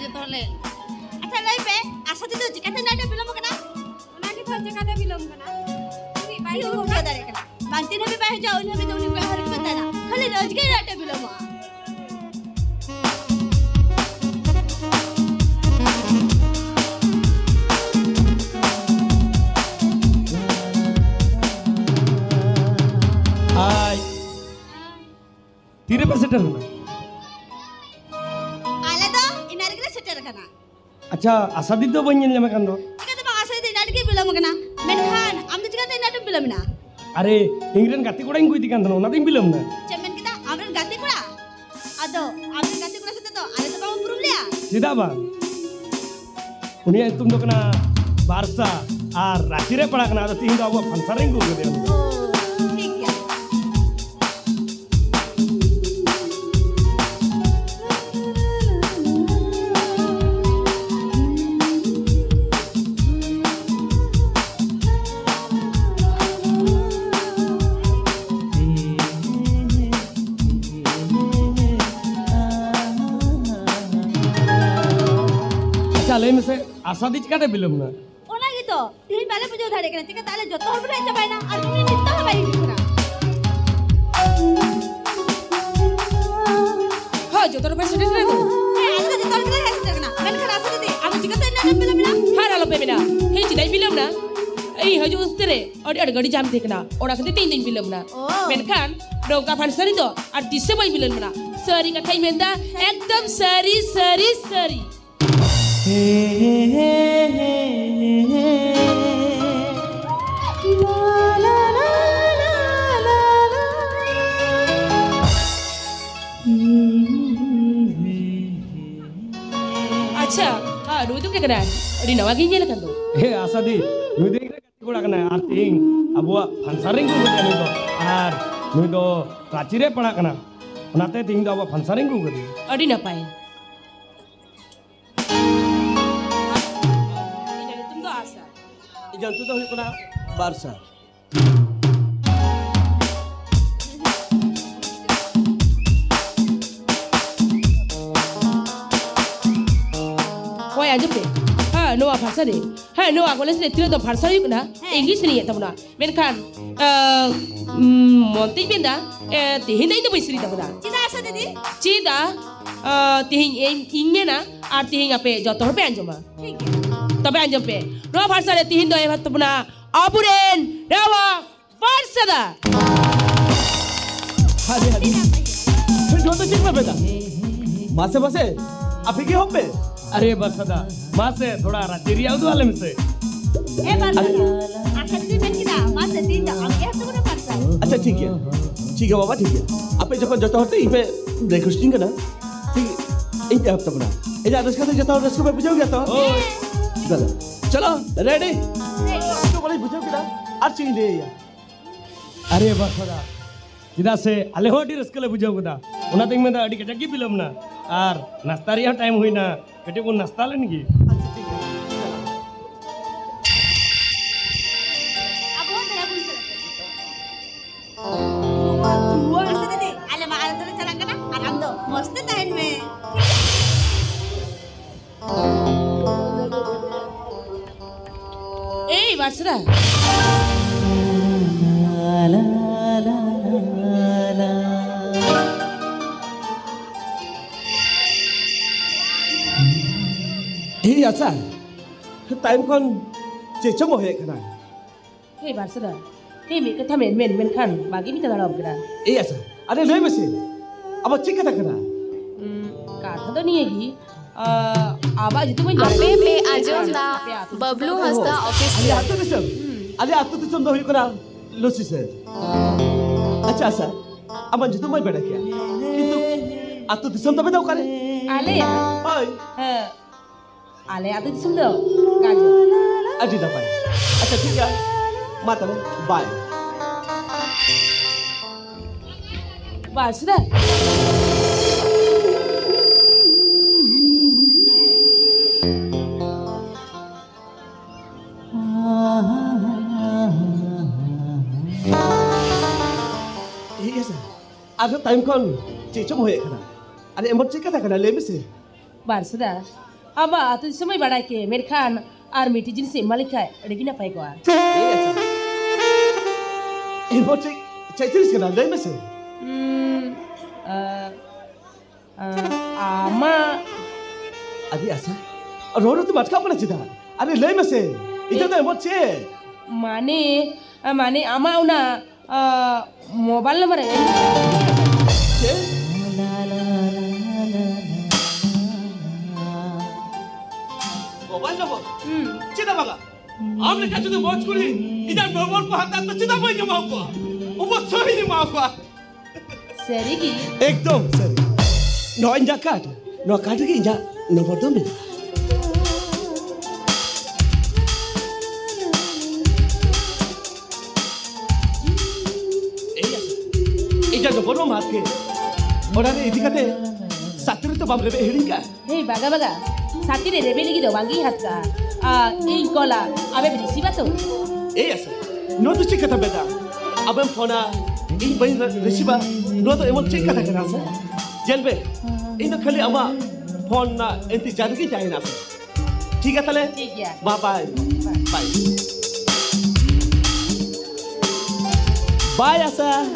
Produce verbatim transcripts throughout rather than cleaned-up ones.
aja tohle. Acha laibe, asa itu jikata nada bilam kana? Nanti to jikata bilam kana. Ini bai to kada kana. Banti ne bai jao ne to ne bai har ke tana. Khali raj ke rata bilam. Hai. Tire pas setter na. Acha asadi to banyan lama kan do. Kita tuh asadi nadi ke bilang mana? Menhan, amde juga tuh nadi bilang mana? Aree, ingren gati kurang gue di kan do, nadi bilang mana? Cemen kita, amren gati kurang. Aduh, amren gati kurang sudah tuh, ada tuh kamu problem ya? Tidak bang. Unia itu tuh kena Barca, ar, ratire pada kena ada tiga buah pansaring gue gitu. Asal di cikatnya belum na? Oh na gitu, ini balik punya udah deh karena cikatnya jatuh udah coba na, aku ini minta apa ini juga. Hah jatuh udah pasti sudah itu. Eh aku tadi tahu kita harus cerita na, kan kerasa tadi, aku cikatnya ini belum na? Hah lalu belum na, ini cikatnya belum na. Ini hanya ustere, orang orang di jam dekna, orang kita tiga jam belum na. Menkan, dong kapan sari do, ada Desember belum na. Sari katanya menda, ekdom sari sari sari. Acha, ah, dulu itu kena, di nama gini lah kan tuh. Eh, asal di, dulu itu kita kena arting, abu pansaring juga kena itu, ar, dulu itu racirnya pernah kena, nanti tinggal abu pansaring juga kena. Adi ngapain? Jangan sudah kena Barca. Kau aja deh. Hah, Noah Barca deh. Hah, Noah kalau sini tiada Barca yuk na. English ni ya tamna. Menkan, montik benda. Tihin dah itu bersiri tamna. Cida asal deh. Cida, tihin ingnya na. Artihin apa? Jatuh berapa anjoma? Tapi anjom pe, dua bahasa ada tihin doa itu puna aburen, dewa, bahasa dah. Hari hari, फिर जोन तो चिंता बेटा, मासे मासे, आप ही के home पे, अरे bahasa दा, मासे थोड़ा रात्रियाँ उधर वाले में से, ये bahasa दा, आखिर दिन में किधर, मासे दिन दा, आप क्या सुना bahasa? अच्छा ठीक है, ठीक है बाबा ठीक है, आप जब जब तोड़ते इपे ब्रेकफास्टिंग करना, ठीक, इन आप तब ना, इन आप रस्का तो जब तोड़ रस्का पे बुझोगे तो चलो रेडी तो बोले बुझो किदा आर चीज ले या अरे बस बड़ा जिदा से अलेहोडी रसकले बुझो किदा उना दिन में अडी कजकी बिलम ना आर नाश्ता रिया टाइम होई ना कटे को नाश्ता लेन की अब हो तेरा बोल चलो वो ऐसे दे आले मा आले तो चला करना आराम दो मस्त टाइम में Barca. Ini aja. Time kon cecok mau hek kan? Hei Barca. Hei mereka thamen men men kan. Bagi kita dalam kan? Iya aja. Ada lagi mesin. Apa cik kata kan? Kata tu ni lagi. आवाज तो मैं आपे पे आजोंदा बबलू हस्ता office अरे आते तो सब अरे आते तो सब दोही करा लोसी सर अच्छा सर अब जो तो मैं बैठा क्या किंतु आते तो सब तबे तो करे आले हाय हाँ आले आते तो सब दो काजो अजी दबाए अच्छा ठीक है माता ने बाय बाय सुधर Ada time kon, cecok mau hek kena. Ada empat cik kata kena lemes sih. Barca dah, Aba tu semai badai ke mereka army ti jenis malika regina pai ko. Eh bo cek cek jenis kenal dai mas. Hmm ama adi asa. Rono tu matka pula cita. Are lai mas. Itu tu bo cek. Mane mane ama una mobile number. Cek. Cita baga, amne kacu tu bocor kuli, idan bocor ko hantar tu cita baga mau ko, umur sorry ni mau ko. Seri ki? Ekdom seri. No inja kat, no kat ki inja, no berdom ni. Inja no berdom mat ke, orang ni ini kate, satu itu bab lebe hering ka. Hei baga baga, satu ni lebe lagi do bangi hat ka. Ah, ini kola, abe beri siapa tu? Eh, asal, no tu cek kata beda. Abang phonea, ini bayi resiba, no tu emang cek kata kena asal. Jangan ber, ini kali ama phonea enti jadu kita ini asal. Tiga tale? Tiga. Bye bye. Bye. Bye asal.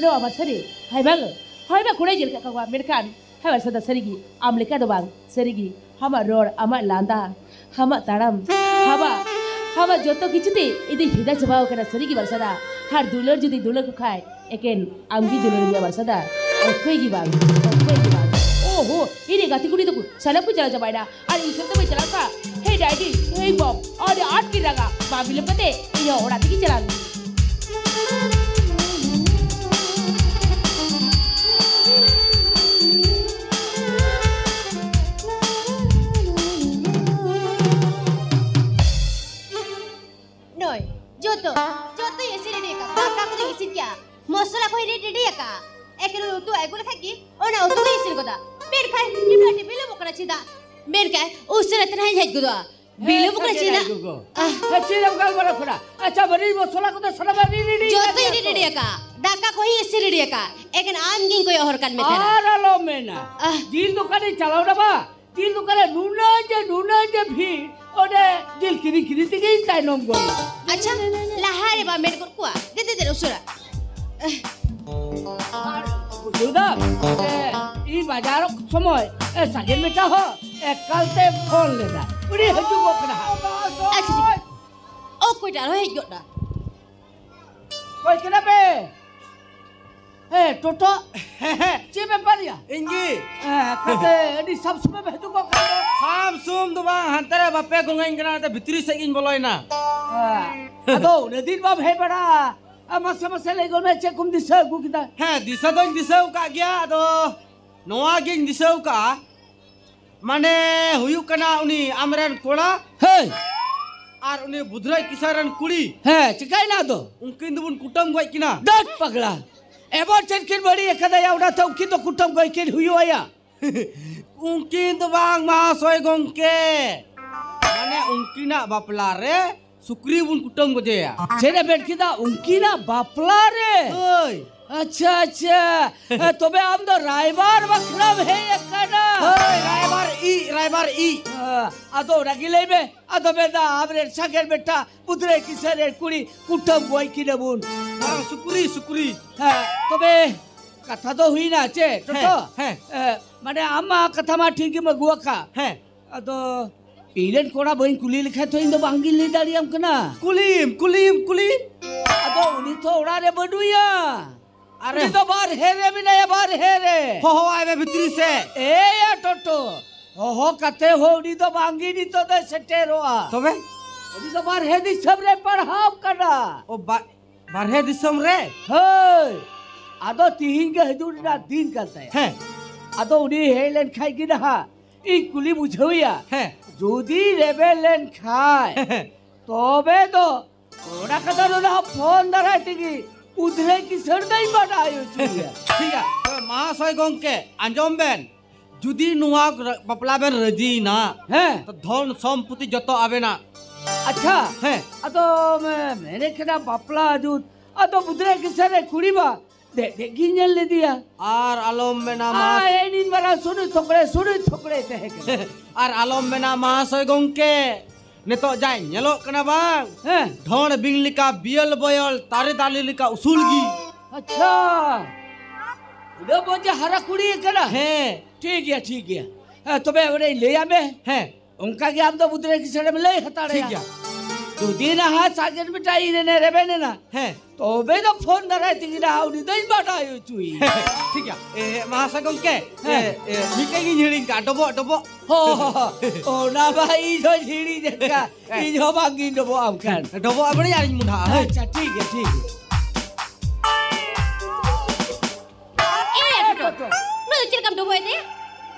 Lo amat seri, hai bang, hai bang kurang jilka kau Amerikan, hai bang sedar seri gigi, Amerika do bang, seri gigi, hama road, hama landa, hama taram, hama, hama jodoh kiciti, ini hidang cebau kena seri gigi bang sedar, har dolar jadi dolar ku khay, eken, amgi dolar dia bang sedar, okey gigi bang, okey gigi bang, oh ho, ini kati kuli tu, salah pun jalan cebai dah, ada ikan tu berjalan ka, hey daddy, hey bob, ada art kira ka, mami lepas deh, ini orang tinggi jalan. Jodoh, jodoh yang sini dia kak, tak aku tu yang sini kah? Masalah kau ini dia dia kak. Ekor tu aku nak kaki, orang tu yang sini kau dah. Mereka ni berarti belu bukan cida. Mereka, usaha terhad jadi kau dah. Belu bukan cida. Ah, cida bukan mana pula. Acha beri masalah kau dah salah beri dia. Jodoh ini dia dia kak, dah kau ini sini dia kak. Ekor angin kau yang horkan mereka. Ada lom mana? Ah, dil tu kau ni calau apa? Dil tu kau ni nuna je, nuna je bih. Oda dil kiri kiri tu je intai nom kau. अच्छा लहारे बाप मेरे को कुआ दे दे दे उसरा बुजुर्दा ये बाजारों समय सागर में क्या हो कल से फोन लेना उन्हें हज़ू को करना अच्छा ओ कोई डालो है जोड़ा कोई किना पे है टोटो चीप में पड़िया इंगी कहते ये सब सुबह में हज़ू को करना सब सुबह तुम्हारे हंतरे बापे को नहीं करना तो भित्री से इंग बोलो ना Aduh, Nadine bab hebatlah. Masa-masa lagi kau macam cum disau aku kita. Heh, disau tu disau kah dia? Aduh, Noah geng disau kah? Mana huyuk kena uni Amran kola? Heh, ar uni budrai kisaran kuli. Heh, cekai na tu? Ungkin tu pun kutam gay kena. Dot pagla. Ebor cengkin beri ekada ya udah tahu kita kutam gay kena huyuk ayah. Ungkin tu bang mahasoi gongke. Mana ungkin na baplare? Sukri उन कुटंग बजे या चेना बैठ के दा उनकी ना बापला रे अच्छा अच्छा तो मैं आम तो रायबार बकरम है ये करना रायबार ई रायबार ई आतो रगीले में आतो मैं दा आमरे शक्कर बैठा बुद्रे किसरे कुड़ी कुटंग बॉय की ना बोल हाँ सुक्री सुक्री हाँ तो मैं कथा तो हुई ना चे तो है मने आमा कथा माठी की मगुआ का है आतो Pilihan korang boleh kulim lihat tu ini banggil ni dari am kena kulim kulim kulim. Aduh ini tu orang yang berduya. Ini tu bar hera mina ya bar hera. Ho ho ayam betul se. Eh ya toto. Ho ho kata ho ini tu banggil ini tu dah seteroa. Tobe? Ini tu bar hera disamre perhab kena. Oh bar bar hera disamre? Hei. Aduh tihinga hidup ni dah din kata. Hei. Aduh ini helen kaya kita. Ini kulim ujawiya. Hei. जोधी रेबेलेन खाए, तो बे तो थोड़ा कदर उड़ा phone दर है तेरी, उधरे की सर्दाई बढ़ाई हो चुकी है, ठीक है? महासोई गोंके अंजोम बेन, जोधी नुआग बपला बेन रजी ना, हैं? तो धन संपुति जतो आवे ना, अच्छा है तो मैं मेरे खड़ा बापला आजूद तो बुद्रे के सारे कुड़ीबा दे दे गिनल ले दिया आर आलम में ना मास आ ये दिन वाला सुनु थोकड़े सुनु थोकड़े ते के आर आलम में ना मास होय गोंके नेतो जाय नेलोक कना बांग हैं ढोण बिंगलिका बियल बयल तारे ताली लिका उसूलगी अच्छा उडो बोजे हरा कुड़ी कना है ठीक है ठीक है तबे ओरे ले आबे हैं उनका के हम तो बुद्रे के सारे में ले हटाड़े ठीक है दुदीना हा सागर मिटाई ने रेबे ने ना है तो बे तो फोन धराई तिंगरा आउडी दई बाटायो चुई ठीक है ए महासगम के ए मिकेगी झिड़ी का डबो डबो हो ओ ना भाई जो झिड़ी देखा ई जो बागी डबो आमखान डबो अपने यार मुंडा अच्छा ठीक है ठीक है ए टोटो मैं चिर कम डबो दे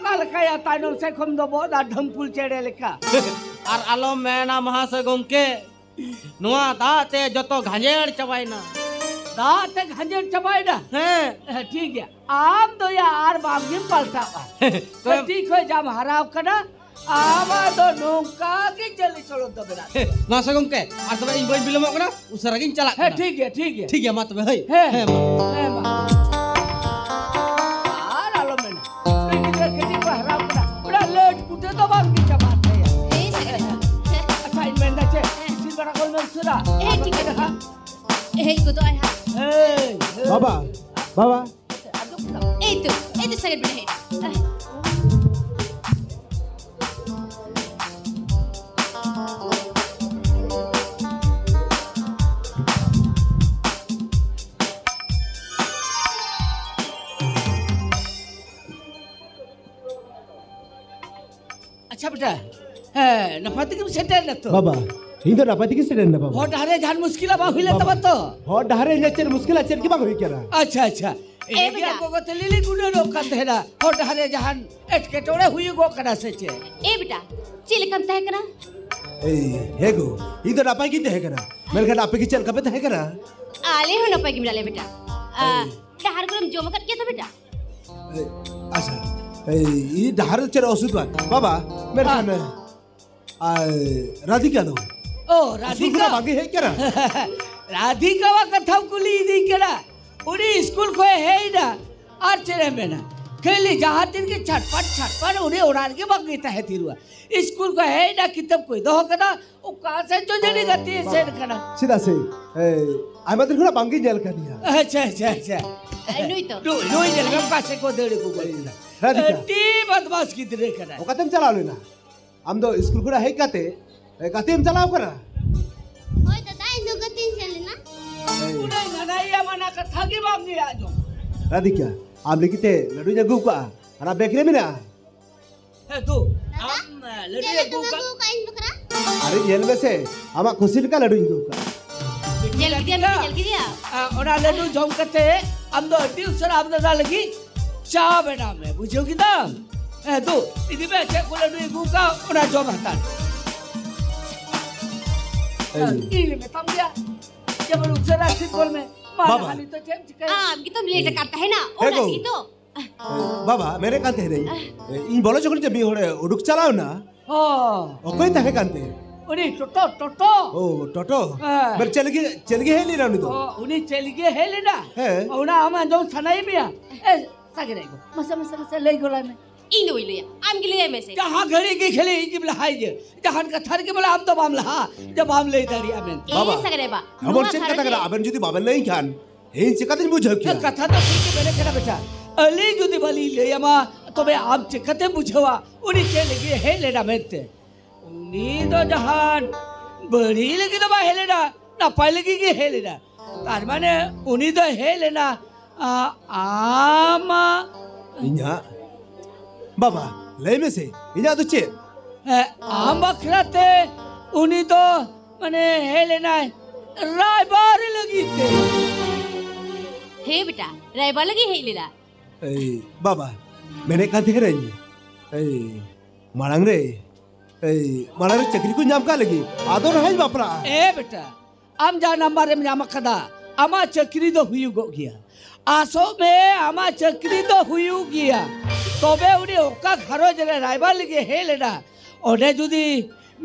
काल काया तानो से कम डबो दा ढमपुल चेड़े लेका आर आलम में ना महासगम के नुआ दाते जतो घाजेड़ चबाइना दाते घाजेड़ चबाइना हैं ठीक है आम तो या आर बागिम पलटा तो ठीक है जाम हराव कना आवा तो नौका के चली चलो दबेरा महासगम के आर तबे इबोई बिलमो कना उसरागिन चला है ठीक है ठीक है ठीक है मत बे है है आर आलम में ना किसी को हराव कना बड़ा लेट कुटे तो बागी चबा Eh, ठीक है ना? Eh, को तो आया। Eh, बाबा, बाबा। Eh तो, eh तो सागर बने हैं। अच्छा बेटा, है नफाती के सेटर ना तो। बाबा। इधर आपत्ति किससे डरना बाबा हो डरे जान मुश्किल अब हुई ले तब तो हो डरे लेचर मुश्किल अचर की बात हुई क्या रहा अच्छा अच्छा ए बेटा को तो लिली गुने लोग का तेरा हो डरे जान एटकेटोड़े हुई गो करा से छे ए बेटा चिल कम तह करा ए हे गो इधर आपा की तह करा मेरे का आपे की चल कब तह करा आले हो न पाई की मिलाले बेटा डहार गरम जोम कर के तो बेटा अच्छा ई डहार चर औषध बाबा मेरे खाने आ राधिका दो ओ राधिका बाकी है क्या रा राधिका वा कथा कुली दी केरा उनी स्कूल को है ही ना और चले में ना खेली जहाँ तिन के छटपट छटपट उन्हें उड़ान के बाकी तह तिरुआ स्कूल को है ही ना कितब कोई दो करा वो कहाँ से जो जड़ी गति है सेन करा सीधा से आई मत देखो ना बांगी जल कर दिया अच्छा अच्छा अच्छा नहीं तो नहीं नहीं जल कर पासे को देरी को राधिका टी बदमाश कतिम चलाओ करा ओय दादा इंदो कतिम चलेना उडे ननाईया मना कथा के बाप ने आजो राधिका आप लेकिते लडू जगु का अरे बेकरे में ना ए तू हम लडू जगु का इन बकरा अरे येल में से हम खुशी का लडू जगु का जल्दी जल्दी दिया ओरा लडू जोम करते हम दो दूसरा आप दादा लगी चा बेटा मैं बुझो की दा ए तू इदी बे से लडू जगु का ओरा जोम हटा इले में तम गया जब उजरा सिट गोल में मार खाली तो चेम चिकन हां की तुम लेट करता है ना ओला की तो बाबा मेरे काते रही ई बोलो जकड़ जे बी होड़े उडुक चलाओ ना ओ ओकई तहे काते ओनी टोटो टोटो ओ टोटो मेरे चल गए चल गए है ले रानी तो ओनी चल गए है लेना ओना हम जो सनाई बिया ए सागरे को मसा मसा मसा ले गोला में इन ओइलिया आम के लिए मैसेज जहां घड़ी की खेले ई जिब लहाई जे जहां का थर के बोला हम तो मामला जब हम ले दरिया में बाबा ए सगरे बा हमर से कथा करा अबन जदी बाबा नहीं खान हे से कथा बुझो क्या कथा तो ठीक मैंने करा बेटा अली जदी बली लेमा तबे आप से कथे बुझवा उनी के लगे हे लेना मेते उनी तो जहां बड़ी लगी तो हे लेना ना पहले की के हे लेना तार माने उनी तो हे लेना आमा इना बाबा ले में से इना तो चे आम बखराते उनी तो मने हे लेना है रायबार लगी थे हे बेटा रायबार लगी हे लेला ए बाबा मैंने कहा थे रही ए मारंग रे ए मारंग चक्री को नाम का लगी आदो रहई बापरा ए बेटा हम जा नंबर में नाम खदा अमा चक्री तो हुई गो गया आसो में अमा चक्री तो हुई गया तबे उनी ओका घरो जरे रायबार लगे हे लेना ओने जुदी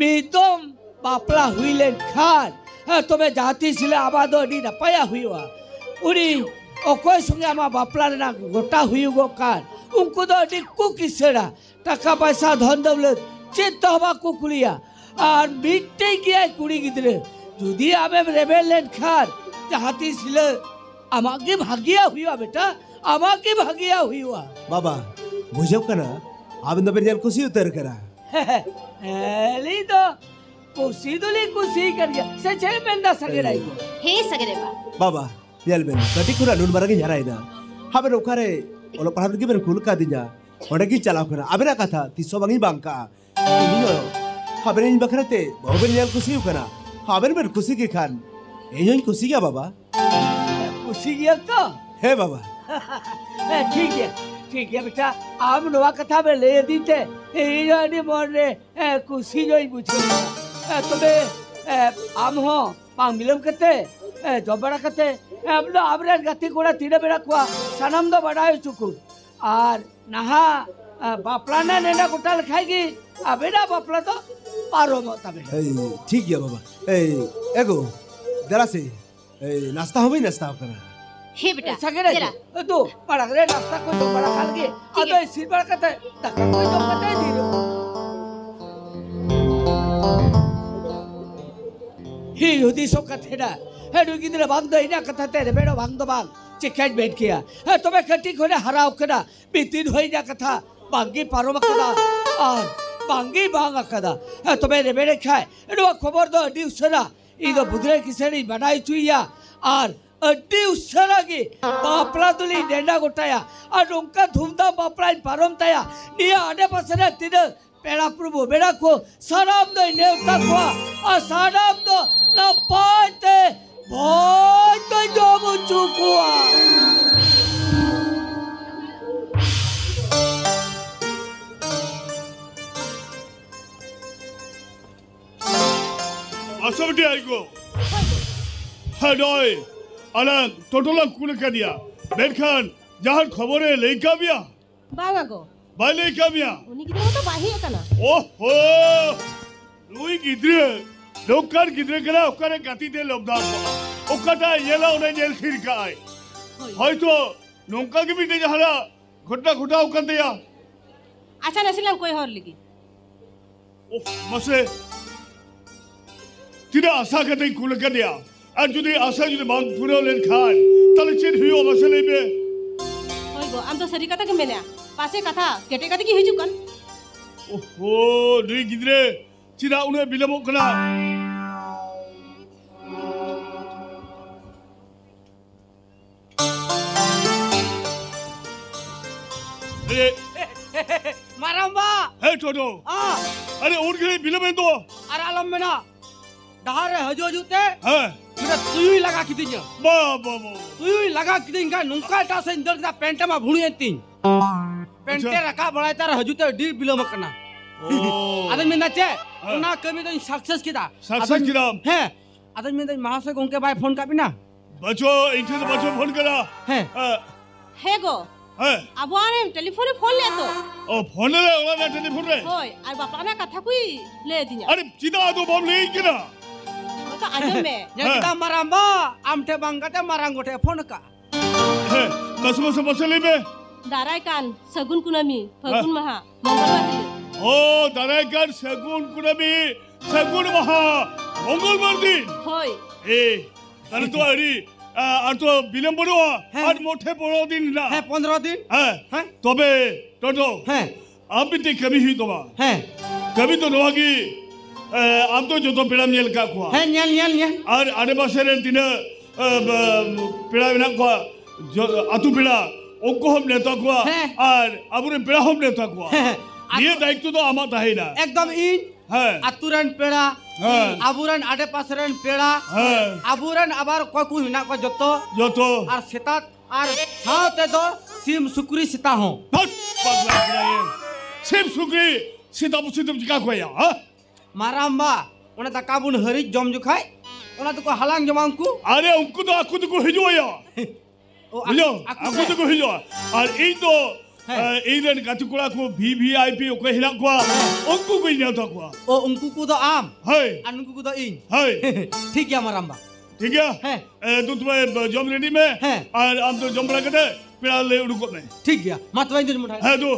मितम पापला हुईलेन खान हाँ तो मैं जाती जिले आबादो डी न पाया हुईवा उड़ी ओ कोई सुंगे माँ बापला ना गोटा हुई गो कान उनको दो डी कुकी सेड़ा टका पैसा धन दौलत चित हवा कुकुलिया और बीटे किया कुड़ी कितने जुदी आमे रेबेलेन खान जाती जिले आमाकी भागिया हुईवा बेटा आमाकी भागिया हुईवा बाबा मुझे कना आप इंदौर जान कुसी उतर करा हेली तो कुसी तो ले कुसी कर गया सच है बंदा सगेरा ही हे सगेरे बा बाबा यार बंदा कटी कुरा नून बरागे जा रहा है ना हाँ बे उखारे ओलो पढ़ा बे की बे खुल का दिया और एक ही चलाओ करा अबेरा का था तीसो बंगी बांका इन्हों हाँ बे इन बकरते बहुत बे यार कुसी उखरा हाँ बे बे कुसी के खान इन्हों कुसी क्या बाबा कुसी क्या तो है बाबा ठीक है ठीक है बेटा आप नवा कथा में ले दी थे ये जो नहीं बोल रहे कुसी जो ही पूछे तुम्हें आम हो पांग मिलम कते जो बड़ा कते हम लोग आप रे गति कोड़ा तीने बेड़ा कुआ सनम दो बड़ा है चुकुर और नहा बापला ने नेना कुटा लिखाएगी अबेरा बापला तो पारो मत अबे ठीक है बाबा ए एको जरा से नाश्ता हो भी नाश्ता करना हे बेटा जरा तो बड़ा रे नाश्ता को तो बड़ा खा के आ तो सिर पर कते तक कोई तो कते दिलो हे यदि सो कथेडा हे दुगी दिन बांध दे ना कथा तेरे बेड़ो भांग दो बांग चिकैट बैठ किया हे तुम्हें कटी खोने हराओ कदा बीतीन होई जा कथा बांगी पारो मकदा और बांगी बांग कदा हे तुम्हें रे बेड़े खाए एडो खबर दो दिसरा ई दो बुदरे किसनी बनाई चुइया और अड्डी उसरा की बापला तुली डेंडा गोटाया और उनका धूमधाम बापला इन पारों तया ये आने पसने तीन पैरा प्रभु बेड़ा को साराम दो इन्हें उठा को और साराम दो ना पाते बहुत तो जो मुचुकुआ Assam जाएगो हड़ोई Alang, totolang kuno kadiya. Berkan, jahan khabore leika biya. Baga ko. Ba leika biya. Uni kidre to bahi ekana. Oh ho! Lui kidre, lokar kidre kala okare gati de lobdan ko. Okata yela ona jel khir kai. Hoy to nonka ki bite jahara ghutta ghutta okan deya. Acha nasilam koi hor ligi. Oh, mase. Tira asa kate kuno kadiya. আর যদি আশা যদি বান ধুরেলেন খান তাহলে চিন হিও বসলে বে হইগো আম তো সারি কথা কে মেলা পাশে কথা কেটে কথা কি হইছু কান ওহো দুই গিদরে চিরা উনে বিলম কনা রে মারাম্বা হে ছোটো আ আরে ওর গরে বিলমেন তো আর আলম মেনা দারে হজো জুতে হ্যাঁ मेरा तुई लगा किदिया बा बा बा तुई लगा किदिंगा नुंका टा से इंदर दा पेंट मा भुणिए तीन पेंट रखा बळाय तार हजुते डील बिलो मकना आदमी में नाचे ना कमी तो सक्सेस किदा सक्सेस किराम है आदमी में महाशय गोंके भाई फोन काबी ना बचो इथे बचो फोन करा है हे गो है अबवारे टेलीफोन फोन ले तो ओ फोन ले ओला टेलीफोन रे होय अरे बापा ना कथा कोई ले दिया अरे सीधा तो बम ले किना तो आजम में जगता मरांबा आमटे बंगाटे मरांगोटे फोन का कसम से मसले में दाराय कान सगुन कुनमी फगुन महा मंगलवार दिन ओ दाराय कान सगुन कुनमी सगुन महा मंगलवार दिन होय ए तने तो अड़ी आ तो विलंब बडो आज मोठे बडो दिन ना है पंद्रह दिन है तबे टोटो है आप भी कभी ही तोबा है कभी तो नोगी आप तो जो तो पिड़ा मिल का कुआ है न्याल न्याल न्याल और आधे बसे रे तीन पिड़ा बिना कुआ जो आतु पिड़ा उनको हम लेता कुआ और अब उन्हें पिड़ा हम लेता कुआ ये दायित्व तो आमा था ही ना एकदम इन आतुरन पिड़ा आबुरन आधे पास रे पिड़ा आबुरन अबार कोई कुछ बिना को जो तो जो तो और सिता और हाँ ते तो सिम सुकरी सिता हो सिम सुकरी सिता बुसी तुम जिका कुआ हाँ Maramba, orang tak kabun hari jom jukai, orang tu ko halang jomangku. Ada, aku tu aku tu ko hijau ya. Hijau, aku tu ko hijau. Ada itu England katukula ko V V I P ko hilak kwa ongku ko ina to kwa oh ongku ko to am hai anku ko to ing hai thik ya maramba thik ya eh tu tu jom ready me aur am to jom rakate pira le uduko me thik ya mat vai din muthai hai do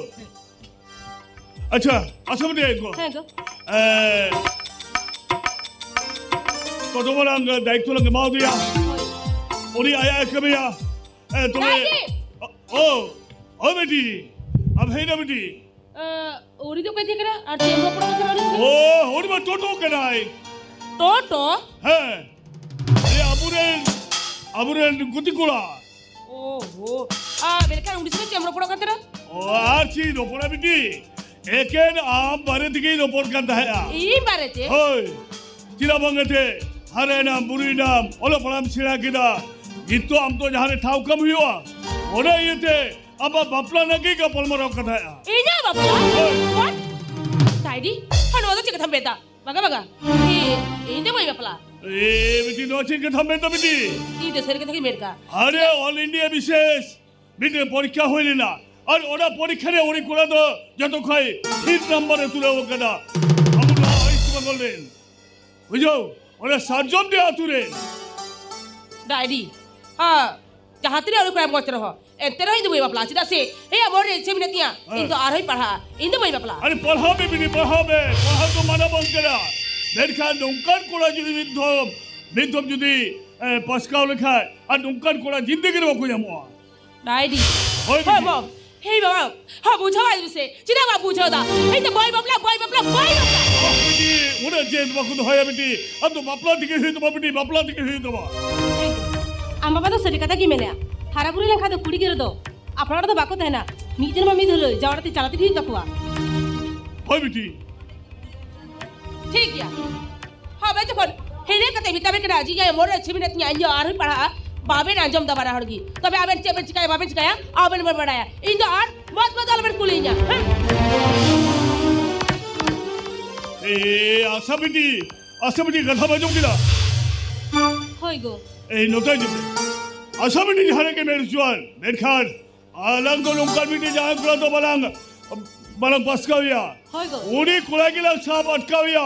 acha asam de ko hai go eh ko do rang daik tu lang mau diya ori aya kab ya eh tumhe oh ओ बेटी अब है ना बेटी ओरी तो कहती करा आ tempo पड़ा करा ओ ओरी में टोटो करा है टोटो है ये अबुरे अबुरे गुतिकुला ओ हो आ बेलका उड़ी से टेम्पो पड़ा करा ओ आची नो पड़ा बेटी एकन आम भारत की नो पड़ करता है ई भारत है ओए जिला बंगते हरे नाम बुरी नाम ओलो पड़ाम छिरा किदा इत तो हम तो यहां रे ठाव कम हुआ ओरे ये थे अब बापला नगी का पलमरो कथा एजा बापला व्हाट डायरी हनो तो चिकथम बेटा बगा बगा ए एने कोई बापला ए बेटी नो चिकथम बेटा बेटी ई देशर के थकी मेरका अरे ऑल इंडिया विशेष बिने परीक्षा होइलेना और ओडा परीक्षा रे ओरी कोला तो जतो खाई तीन नंबर तुले ओकदा हमला आइस बंगाल रे बुझो ओरे साजन दे आतुरे डायरी आ चाहते रे और क्राइम करते रहो एतरा ही दबई बापला सीधा से ए मोरे छे मिनतिया इन तो आरही पढ़ा इन दबई बापला अरे पढ़ा बे बिनी पढ़ा बे पढ़ा तो माना बंकरा देखा डंकन कोड़ा जुदी विधम विधम जुदी पस्काव लिखा आ डंकन कोड़ा जिंदगी रो को जमो डायडी ओए बाबा हे बाबा हा बुझो आई से सीधा बा बुझो दा ए तो बई बापला बई बापला बई बापला बेटी उरे जे बखुद होया बेटी अब तो बापला दिखे हुई तो बेटी बापला दिखे हुई तो हम बाबा तो सरी कथा की मेने हारापुरी लंखा तो कुड़ी गिर दो आपड़ा तो बाको देना मीदर में मीदर जावड़ ते चलाती ठीक तकवा होय बेटी ठीक या हां बे जखन हेरे कते मिता बे राजी या मोर अच्छी भी नहीं आई और पढ़ा बाबे ना जम दबा हड़गी तबे आबे चेबे चिकाय बाबे चिकाया आबे में बड़ाया इन तो आठ मत बदल में कुली जा ए आशा बेटी आशा बेटी कथा बजो किला होय गो ए नोटा जब आशा भी नहीं हारे के मेरे जुआन मेरे खान आलंग तो लंका भी नहीं जाए पूरा तो बलंग बलंग बस का भी आ उड़ी कुला के लग साहब अटका भी आ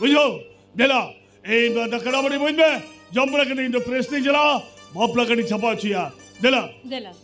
बुझो बेला ए दकड़ा बड़ी बुझ में जंप लग नहीं तो प्रेस नहीं जला भोप लग नहीं छपा चिया देला देला